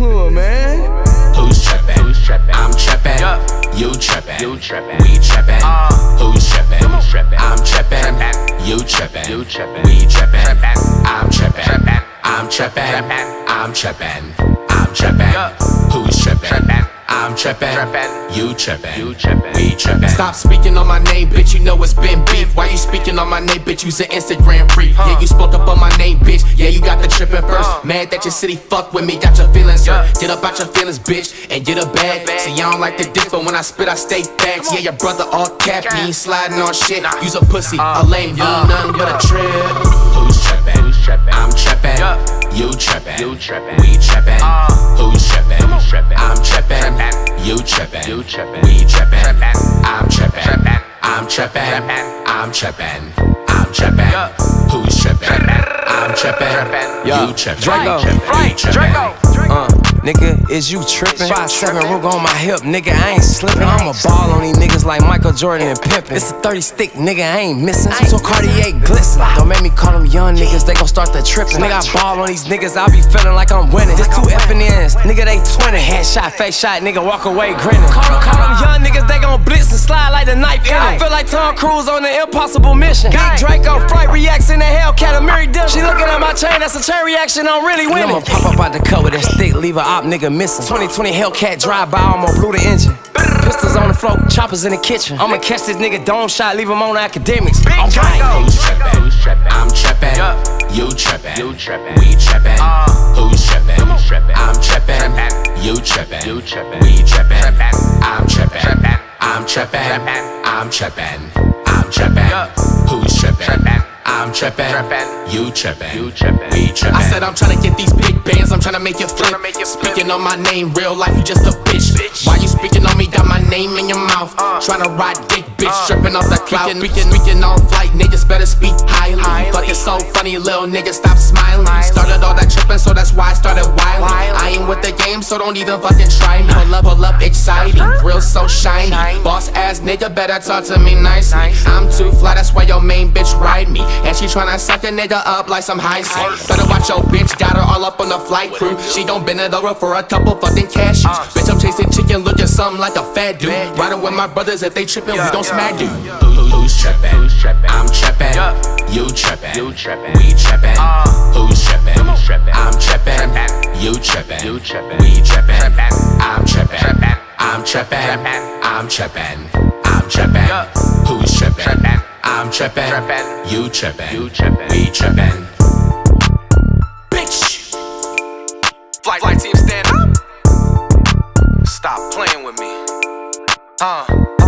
to him, man. Who's trapping? Who's trapping? I'm trapping. You trapping? You trapping? We trapping. Who's trapping? Who's trapping? I'm trapping. You trapping? You trapping? We trapping. I'm trapping. I'm trapping. I'm trapping. I'm trapping. Who's trapping? I'm trappin', you trappin', we trappin'. Stop speaking on my name, bitch, you know it's been beef. Why you speaking on my name, bitch, you's an Instagram freak. Yeah, you spoke up on my name, bitch, yeah, you got the trippin' first. Mad that your city fuck with me, got your feelings hurt. Get up out your feelings, bitch, and get a bag. See, I don't like the diss, but when I spit, I stay facts. Yeah, your brother all cap, he ain't sliding on shit. You's a pussy, a lame, you nothing but a trip. Who's trappin'? Who's trappin'? I'm trappin', you trappin', we trappin'. Who's trappin'? I'm trappin'. You trappin', we trappin', I'm trappin', I'm trappin', I'm trappin', I'm trappin', who's trappin', I'm trappin', you trappin', we trappin', nigga, is you trippin'? 5'7", Rook on my hip, nigga, I ain't slippin'. I'm a ball on these niggas like Michael Jordan and Pippin'. It's a 30 stick, nigga, I ain't missin'. So Cartier glisten. Don't make me call them young niggas, they gon' start the trippin'. Nigga, I ball on these niggas, I be feelin' like I'm winnin'. This two effin' ends, nigga, they 20. Headshot, face shot, nigga, walk away grinnin'. Call them young niggas, they gon' blitz and slide like the knife in it. Feel like Tom Cruise on the Impossible Mission. Big Draco, Flight reacts in the Hellcat, a Mary Dillon. She lookin' at my chain, that's a chain reaction, I'm really winnin'. I'ma pop up out the cut with that stick, leave a op nigga missing. 2020 Hellcat drive by, almost blew the engine. Pistols on the floor, choppers in the kitchen. I'ma catch this nigga dome shot, leave him on academics. I'm trappin', who's trappin'? Who's trappin'? I'm trappin', you trappin', you trappin', we trappin'. Who's trappin'? Who's trappin'? I'm trappin', you trappin', you trappin', we trappin'. I'm trappin', I'm trappin', I'm trappin', I'm trappin'. Who's trappin'? I'm trappin', you trappin', we trappin'. I said I'm tryna get these big bands, I'm tryna make you flip. Speaking on my name, real life, you just a bitch. Why you speaking on me, got my name in your mouth? Tryna ride dick, bitch, trippin' off the clout. Speaking on flight, niggas better speak highly. Fuckin' so funny, little nigga, stop smiling. Started all that trippin', so that's why I started wildin'. I ain't with the game, so don't even fucking try me. Pull up, exciting, real so shiny. Boss ass nigga, better talk to me nicely. I'm too fly, that's why your main bitch ride me. And she tryna suck a nigga up like some high school. Better watch your bitch, got her all up on the flight crew. She don't bend it over for a couple fucking cashews. Bitch, I'm chasing chicken, looking something like a fat dude. Riding with my brothers, if they trippin', we gon' smack you. Who's trappin'? I'm trappin', you trappin', we trappin'. Who's trappin'? I'm trappin', you trappin', we trappin'. I'm trappin', I'm trappin', I'm trappin', I'm trappin'. Who's trappin'? I'm trappin', you trappin', we trappin'. Bitch! Flight team, stand up! Stop playing with me.